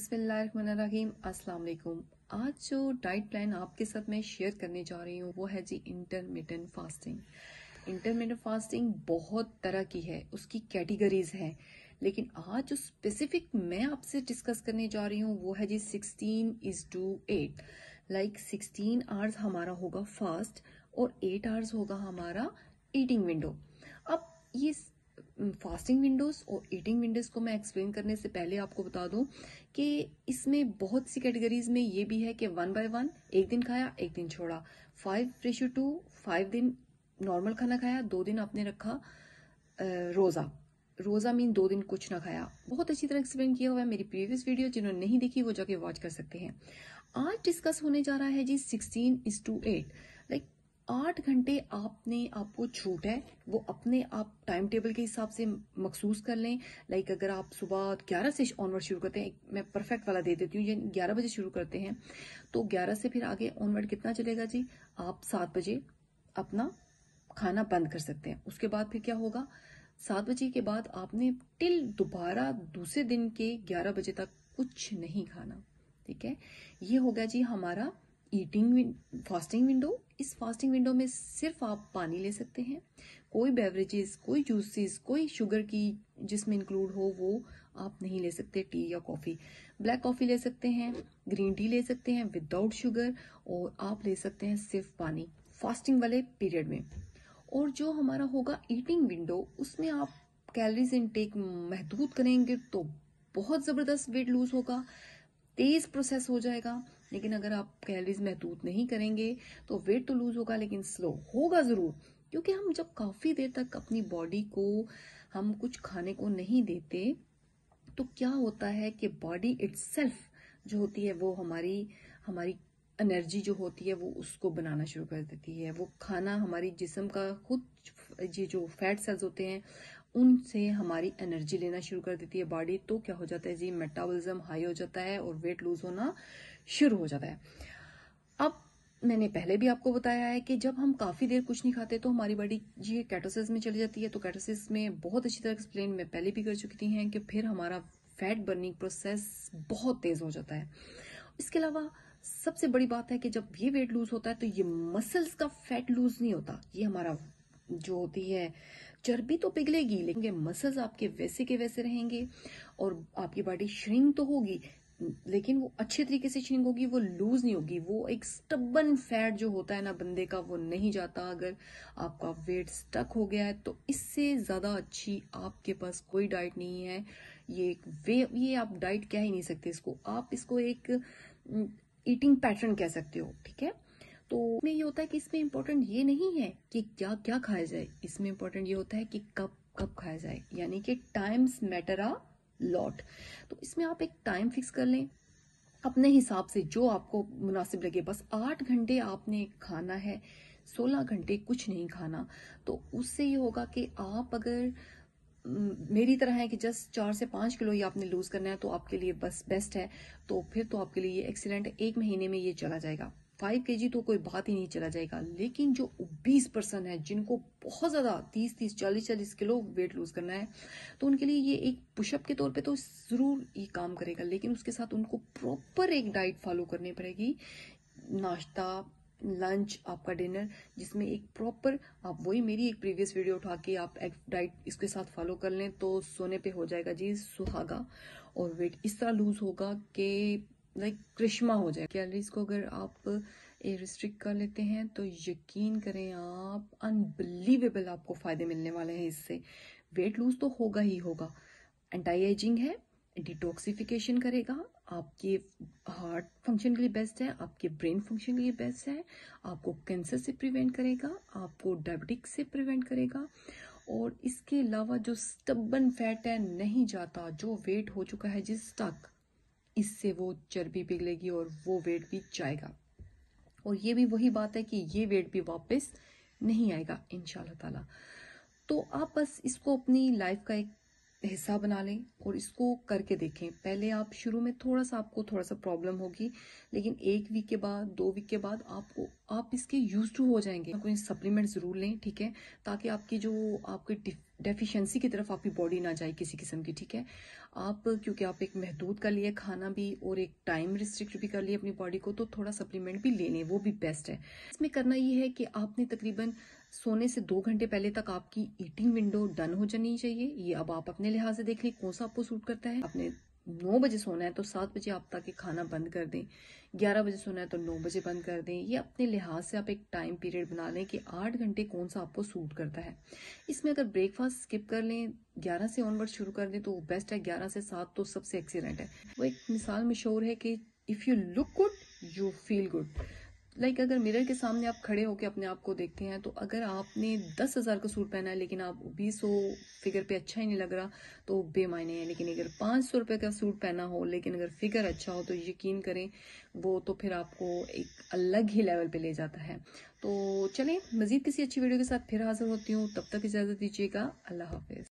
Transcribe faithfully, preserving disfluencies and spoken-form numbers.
बिस्मिल्लाहिर्रहमानिर्रहीम, अस्सलाम वालेकुम। आज जो डाइट प्लान आपके साथ मैं शेयर करने जा रही हूँ वो है जी इंटरमिटेंट फास्टिंग। इंटरमिटेंट फास्टिंग बहुत तरह की है, उसकी कैटेगरीज हैं, लेकिन आज जो स्पेसिफिक मैं आपसे डिस्कस करने जा रही हूँ वो है जी sixteen is to eight. Like sixteen hours हमारा होगा फास्ट और एट आवर्स होगा हमारा ईटिंग विंडो। अब ये फास्टिंग विंडोज़ और ईटिंग विंडोज़ को मैं एक्सप्लेन करने से पहले आपको बता दूं कि इसमें बहुत सी कैटेगरीज में ये भी है कि वन बाय वन, एक दिन खाया एक दिन छोड़ा, फाइव रेशो टू, फाइव दिन नॉर्मल खाना खाया, दो दिन आपने रखा रोज़ा, रोज़ा मीन दो दिन कुछ ना खाया। बहुत अच्छी तरह एक्सप्लेन किया हुआ है मेरी प्रीवियस वीडियो, जिन्होंने नहीं देखी वो जाके वॉच कर सकते हैं। आज डिस्कस होने जा रहा है जी sixteen is to eight. Like आठ घंटे आपने आपको छूट है, वो अपने आप टाइम टेबल के हिसाब से मखसूस कर लें। लाइक अगर आप सुबह ग्यारह से ऑनवर्ड शुरू करते हैं, मैं परफेक्ट वाला दे देती हूँ, ये ग्यारह बजे शुरू करते हैं तो ग्यारह से फिर आगे ऑनवर्ड कितना चलेगा जी, आप सात बजे अपना खाना बंद कर सकते हैं। उसके बाद फिर क्या होगा, सात बजे के बाद आपने टिल दोबारा दूसरे दिन के ग्यारह बजे तक कुछ नहीं खाना, ठीक है। ये हो गया जी हमारा ईटिंग फास्टिंग विंडो। इस फास्टिंग विंडो में सिर्फ आप पानी ले सकते हैं, कोई बेवरेजेस, कोई जूसेस, कोई शुगर की जिसमें इंक्लूड हो वो आप नहीं ले सकते, टी या कॉफ़ी। ब्लैक कॉफ़ी ले सकते हैं, ग्रीन टी ले सकते हैं विदाउट शुगर, और आप ले सकते हैं सिर्फ पानी फास्टिंग वाले पीरियड में। और जो हमारा होगा ईटिंग विंडो, उसमें आप कैलरीज इनटेक महदूद करेंगे तो बहुत ज़बरदस्त वेट लूज़ होगा, तेज़ प्रोसेस हो जाएगा। लेकिन अगर आप कैलोरीज महदूद नहीं करेंगे तो वेट तो लूज़ होगा लेकिन स्लो होगा ज़रूर, क्योंकि हम जब काफ़ी देर तक अपनी बॉडी को हम कुछ खाने को नहीं देते तो क्या होता है कि बॉडी इट्सेल्फ जो होती है वो हमारी हमारी एनर्जी जो होती है वो उसको बनाना शुरू कर देती है। वो खाना हमारी जिस्म का खुद ये जो फैट सेल्स होते हैं उनसे हमारी एनर्जी लेना शुरू कर देती है बॉडी, तो क्या हो जाता है जी, मेटाबॉलिज्म हाई हो जाता है और वेट लूज होना शुरू हो जाता है। अब मैंने पहले भी आपको बताया है कि जब हम काफ़ी देर कुछ नहीं खाते तो हमारी बॉडी ये केटोसिस में चली जाती है, तो केटोसिस में बहुत अच्छी तरह एक्सप्लेन मैं पहले भी कर चुकी हैं कि फिर हमारा फैट बर्निंग प्रोसेस बहुत तेज़ हो जाता है। इसके अलावा सबसे बड़ी बात है कि जब ये वेट लूज़ होता है तो ये मसल्स का फैट लूज़ नहीं होता, ये हमारा जो होती है चर्बी तो पिघलेगी लेकिन मसल्स आपके वैसे के वैसे रहेंगे और आपकी बॉडी श्रिंक तो होगी लेकिन वो अच्छे तरीके से श्रिंक होगी, वो लूज नहीं होगी। वो एक स्टबन फैट जो होता है ना बंदे का, वो नहीं जाता अगर आपका वेट स्टक हो गया है। तो इससे ज़्यादा अच्छी आपके पास कोई डाइट नहीं है, ये एक वे, ये आप डाइट कह ही नहीं सकते इसको, आप इसको एक ईटिंग पैटर्न कह सकते हो, ठीक है। तो इसमें ये होता है कि इसमें इम्पोर्टेंट ये नहीं है कि क्या क्या खाया जाए, इसमें इम्पोर्टेंट ये होता है कि कब कब खाया जाए, यानी कि टाइम्स मैटर आ लॉट। तो इसमें आप एक टाइम फिक्स कर लें अपने हिसाब से जो आपको मुनासिब लगे। बस आठ घंटे आपने खाना है, सोलह घंटे कुछ नहीं खाना। तो उससे ये होगा कि आप अगर मेरी तरह है कि जस्ट चार से पाँच किलो ही आपने लूज़ करना है तो आपके लिए बस बेस्ट है, तो फिर तो आपके लिए ये एक्सीलेंट है, एक महीने में ये चला जाएगा। फाइव के जी तो कोई बात ही नहीं चला जाएगा। लेकिन जो बीस परसेंट है जिनको बहुत ज़्यादा तीस तीस चालीस चालीस किलो वेट लूज़ करना है तो उनके लिए ये एक पुशअप के तौर पे तो ज़रूर ये काम करेगा, लेकिन उसके साथ उनको प्रॉपर एक डाइट फॉलो करनी पड़ेगी, नाश्ता, लंच, आपका डिनर, जिसमें एक प्रॉपर आप वही मेरी एक प्रीवियस वीडियो उठा के आप एक डाइट इसके साथ फॉलो कर लें तो सोने पर हो जाएगा जी सुहागा और वेट इस तरह लूज़ होगा कि लाइक करिश्मा हो जाए। कैलोरीज को अगर आप रिस्ट्रिक्ट कर लेते हैं तो यकीन करें आप, अनबिलीवेबल आपको फ़ायदे मिलने वाले हैं। इससे वेट लूज तो होगा ही होगा, एंटी एजिंग है, डिटॉक्सिफिकेशन करेगा, आपके हार्ट फंक्शन के लिए बेस्ट है, आपके ब्रेन फंक्शन के लिए बेस्ट है, आपको कैंसर से प्रिवेंट करेगा, आपको डायबिटिक से प्रिवेंट करेगा। और इसके अलावा जो स्टबन फैट है नहीं जाता, जो वेट हो चुका है जिस तक, इससे वो चर्बी पिघलेगी और वो वेट भी जाएगा। और ये भी वही बात है कि ये वेट भी वापस नहीं आएगा इंशाल्लाह ताला। तो आप बस इसको अपनी लाइफ का एक हिस्सा बना लें और इसको करके देखें। पहले आप शुरू में थोड़ा सा आपको थोड़ा सा प्रॉब्लम होगी, लेकिन एक वीक के बाद, दो वीक के बाद आपको आप इसके यूज्ड टू हो जाएंगे। कोई सप्लीमेंट ज़रूर लें, ठीक है, ताकि आपकी जो आपके डेफिशिएंसी की तरफ आपकी बॉडी ना जाए किसी किस्म की, ठीक है। आप क्योंकि आप एक महदूद कर लिए खाना भी और एक टाइम रिस्ट्रिक्ट भी कर लिए अपनी बॉडी को, तो थोड़ा सप्लीमेंट भी ले लें, वो भी बेस्ट है। इसमें करना ये है कि आपने तकरीबन सोने से दो घंटे पहले तक आपकी ईटिंग विंडो डन हो जानी चाहिए। ये अब आप अपने लिहाज से देख लें कौन सा आपको सूट करता है। आपने नौ बजे सोना है तो सात बजे आप ताकि खाना बंद कर दें, ग्यारह बजे सोना है तो नौ बजे बंद कर दें। ये अपने लिहाज से आप एक टाइम पीरियड बना लें कि आठ घंटे कौन सा आपको सूट करता है। इसमें अगर ब्रेकफास्ट स्किप कर लें, ग्यारह से ऑनवर्ड शुरू कर दें तो वो बेस्ट है। ग्यारह से सात तो सबसे एक्सीलेंट है। वो एक मिसाल मशहूर है कि if you look good you feel good. Like like, अगर मिरर के सामने आप खड़े होकर अपने आप को देखते हैं, तो अगर आपने दस हज़ार का सूट पहना है लेकिन आप बीस सौ फिगर पे अच्छा ही नहीं लग रहा तो बेमायने हैं। लेकिन अगर पाँच सौ रुपये का सूट पहना हो लेकिन अगर फिगर अच्छा हो तो यकीन करें वो तो फिर आपको एक अलग ही लेवल पे ले जाता है। तो चलें, मज़ीद किसी अच्छी वीडियो के साथ फिर हाजिर होती हूँ। तब तक इजाज़त दीजिएगा, अल्लाह हाफिज़।